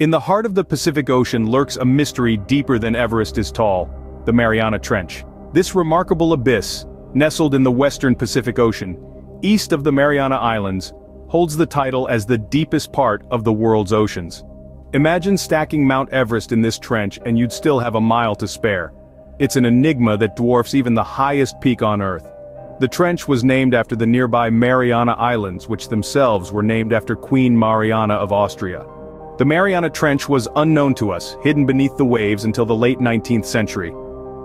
In the heart of the Pacific Ocean lurks a mystery deeper than Everest is tall, the Mariana Trench. This remarkable abyss, nestled in the western Pacific Ocean, east of the Mariana Islands, holds the title as the deepest part of the world's oceans. Imagine stacking Mount Everest in this trench and you'd still have a mile to spare. It's an enigma that dwarfs even the highest peak on Earth. The trench was named after the nearby Mariana Islands, which themselves were named after Queen Mariana of Austria. The Mariana Trench was unknown to us, hidden beneath the waves until the late 19th century.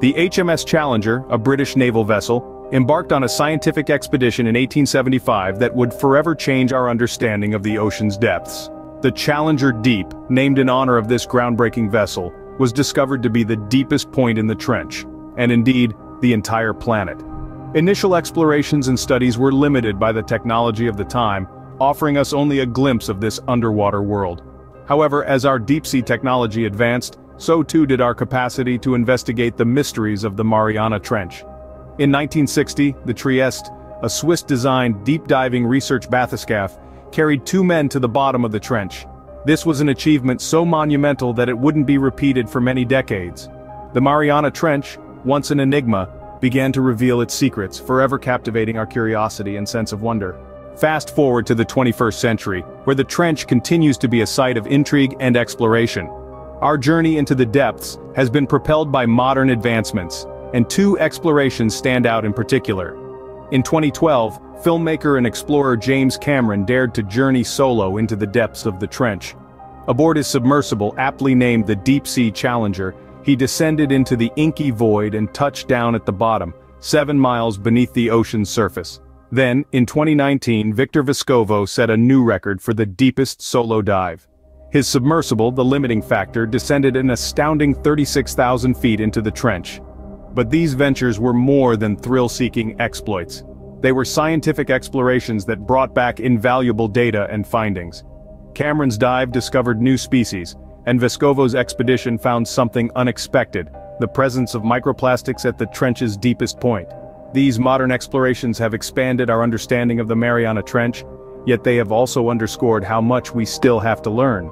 The HMS Challenger, a British naval vessel, embarked on a scientific expedition in 1875 that would forever change our understanding of the ocean's depths. The Challenger Deep, named in honor of this groundbreaking vessel, was discovered to be the deepest point in the trench, and indeed, the entire planet. Initial explorations and studies were limited by the technology of the time, offering us only a glimpse of this underwater world. However, as our deep-sea technology advanced, so too did our capacity to investigate the mysteries of the Mariana Trench. In 1960, the Trieste, a Swiss-designed deep-diving research bathyscaphe, carried two men to the bottom of the trench. This was an achievement so monumental that it wouldn't be repeated for many decades. The Mariana Trench, once an enigma, began to reveal its secrets, forever captivating our curiosity and sense of wonder. Fast forward to the 21st century, where the trench continues to be a site of intrigue and exploration. Our journey into the depths has been propelled by modern advancements, and two explorations stand out in particular. In 2012, filmmaker and explorer James Cameron dared to journey solo into the depths of the trench. Aboard his submersible, aptly named the Deep Sea Challenger, he descended into the inky void and touched down at the bottom, 7 miles beneath the ocean's surface. Then, in 2019, Victor Vescovo set a new record for the deepest solo dive. His submersible, the Limiting Factor, descended an astounding 36,000 feet into the trench. But these ventures were more than thrill-seeking exploits. They were scientific explorations that brought back invaluable data and findings. Cameron's dive discovered new species, and Vescovo's expedition found something unexpected, the presence of microplastics at the trench's deepest point. These modern explorations have expanded our understanding of the Mariana Trench, yet they have also underscored how much we still have to learn.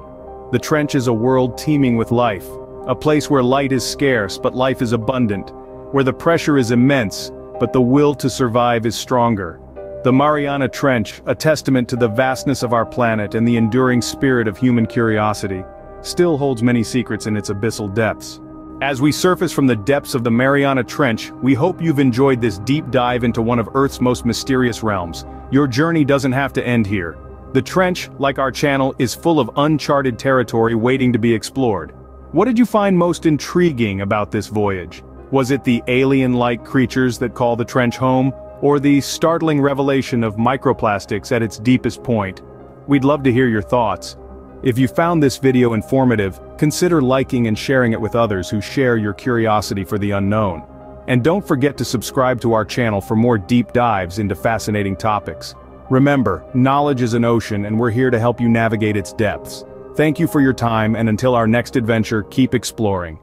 The trench is a world teeming with life, a place where light is scarce but life is abundant, where the pressure is immense, but the will to survive is stronger. The Mariana Trench, a testament to the vastness of our planet and the enduring spirit of human curiosity, still holds many secrets in its abyssal depths. As we surface from the depths of the Mariana Trench, we hope you've enjoyed this deep dive into one of Earth's most mysterious realms. Your journey doesn't have to end here. The trench, like our channel, is full of uncharted territory waiting to be explored. What did you find most intriguing about this voyage? Was it the alien-like creatures that call the trench home, or the startling revelation of microplastics at its deepest point? We'd love to hear your thoughts. If you found this video informative, consider liking and sharing it with others who share your curiosity for the unknown. And don't forget to subscribe to our channel for more deep dives into fascinating topics. Remember, knowledge is an ocean and we're here to help you navigate its depths. Thank you for your time, and until our next adventure, keep exploring.